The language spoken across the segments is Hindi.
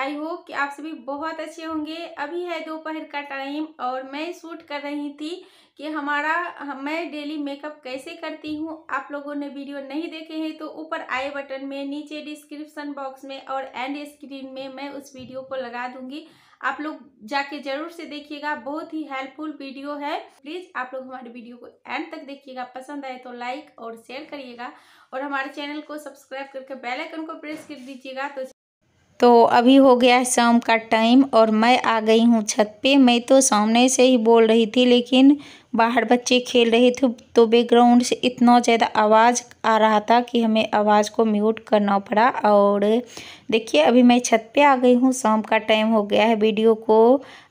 आई होप कि आप सभी बहुत अच्छे होंगे। अभी है दोपहर का टाइम और मैं शूट कर रही थी कि मैं डेली मेकअप कैसे करती हूँ। आप लोगों ने वीडियो नहीं देखे हैं तो ऊपर आई बटन में, नीचे डिस्क्रिप्शन बॉक्स में और एंड स्क्रीन में मैं उस वीडियो को लगा दूँगी। आप लोग जाके जरूर से देखिएगा, बहुत ही हेल्पफुल वीडियो है। प्लीज़ आप लोग हमारे वीडियो को एंड तक देखिएगा, पसंद आए तो लाइक और शेयर करिएगा और हमारे चैनल को सब्सक्राइब करके बेल आइकन को प्रेस कर दीजिएगा। तो अभी हो गया है शाम का टाइम और मैं आ गई हूँ छत पे। मैं तो सामने से ही बोल रही थी लेकिन बाहर बच्चे खेल रहे थे तो बैकग्राउंड से इतना ज़्यादा आवाज़ आ रहा था कि हमें आवाज़ को म्यूट करना पड़ा। और देखिए अभी मैं छत पे आ गई हूँ, शाम का टाइम हो गया है। वीडियो को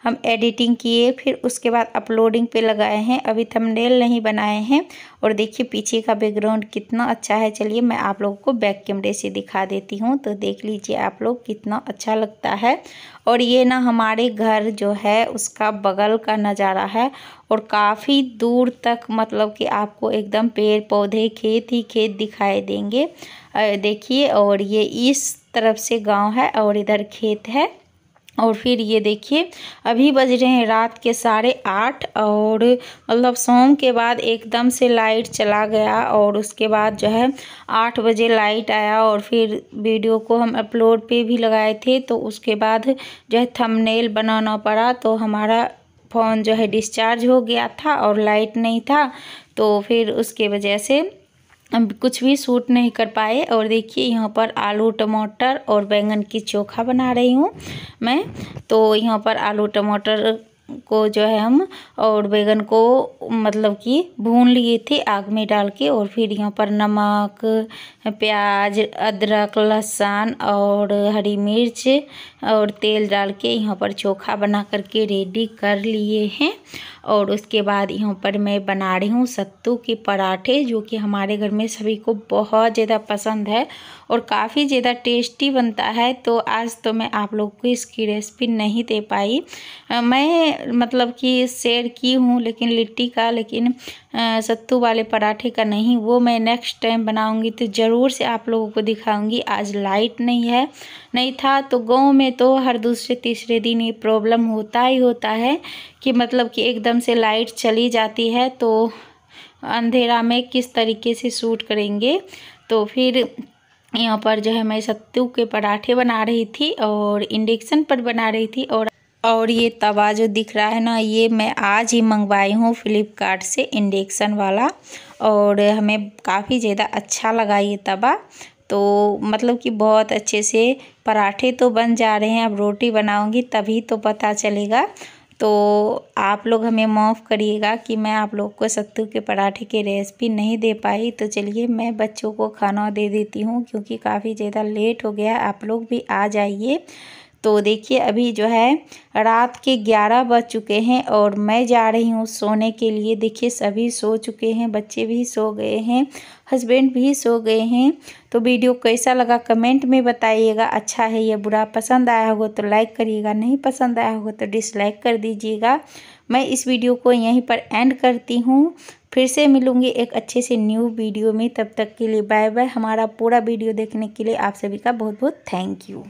हम एडिटिंग किए फिर उसके बाद अपलोडिंग पे लगाए हैं, अभी थंबनेल नहीं बनाए हैं। और देखिए पीछे का बैकग्राउंड कितना अच्छा है। चलिए मैं आप लोगों को बैक कैमरे से दिखा देती हूँ, तो देख लीजिए आप लोग कितना अच्छा लगता है। और ये ना हमारे घर जो है उसका बगल का नज़ारा है और काफ़ी दूर तक मतलब कि आपको एकदम पेड़ पौधे खेत ही खेत दिखाई देंगे। देखिए और ये इस तरफ से गांव है और इधर खेत है। और फिर ये देखिए अभी बज रहे हैं रात के 8:30 और मतलब शाम के बाद एकदम से लाइट चला गया और उसके बाद जो है 8 बजे लाइट आया। और फिर वीडियो को हम अपलोड पे भी लगाए थे तो उसके बाद जो है थंबनेल बनाना पड़ा। तो हमारा फ़ोन जो है डिस्चार्ज हो गया था और लाइट नहीं था तो फिर उसके वजह से हम कुछ भी शूट नहीं कर पाए। और देखिए यहाँ पर आलू टमाटर और बैंगन की चोखा बना रही हूँ मैं। तो यहाँ पर आलू टमाटर को जो है हम और बैंगन को मतलब कि भून लिए थे आग में डाल के। और फिर यहाँ पर नमक, प्याज, अदरक, लहसुन और हरी मिर्च और तेल डाल के यहाँ पर चोखा बना करके रेडी कर लिए हैं। और उसके बाद यहाँ पर मैं बना रही हूँ सत्तू के पराठे, जो कि हमारे घर में सभी को बहुत ज़्यादा पसंद है और काफ़ी ज़्यादा टेस्टी बनता है। तो आज तो मैं आप लोग को इसकी रेसिपी नहीं दे पाई, मैं मतलब कि शेयर की हूँ लेकिन लिट्टी का, लेकिन सत्तू वाले पराठे का नहीं। वो मैं नेक्स्ट टाइम बनाऊँगी तो ज़रूर से आप लोगों को दिखाऊँगी। आज लाइट नहीं था तो गाँव में तो हर दूसरे तीसरे दिन ये प्रॉब्लम होता ही होता है कि मतलब कि एकदम से लाइट चली जाती है तो अंधेरा में किस तरीके से शूट करेंगे। तो फिर यहाँ पर जो है मैं सत्तू के पराठे बना रही थी और इंडक्शन पर बना रही थी। और ये तवा जो दिख रहा है ना, ये मैं आज ही मंगवाई हूँ फ्लिपकार्ट से, इंडक्शन वाला। और हमें काफ़ी ज़्यादा अच्छा लगा ये तवा, तो मतलब कि बहुत अच्छे से पराठे तो बन जा रहे हैं। अब रोटी बनाऊँगी तभी तो पता चलेगा। तो आप लोग हमें माफ़ करिएगा कि मैं आप लोग को सत्तू के पराठे की रेसिपी नहीं दे पाई। तो चलिए मैं बच्चों को खाना दे देती हूँ क्योंकि काफ़ी ज़्यादा लेट हो गया। आप लोग भी आ जाइए। तो देखिए अभी जो है रात के 11 बज चुके हैं और मैं जा रही हूँ सोने के लिए। देखिए सभी सो चुके हैं, बच्चे भी सो गए हैं, हस्बैंड भी सो गए हैं। तो वीडियो कैसा लगा कमेंट में बताइएगा, अच्छा है या बुरा। पसंद आया होगा तो लाइक करिएगा, नहीं पसंद आया होगा तो डिसलाइक कर दीजिएगा। मैं इस वीडियो को यहीं पर एंड करती हूँ, फिर से मिलूँगी एक अच्छे से न्यू वीडियो में। तब तक के लिए बाय बाय। हमारा पूरा वीडियो देखने के लिए आप सभी का बहुत बहुत थैंक यू।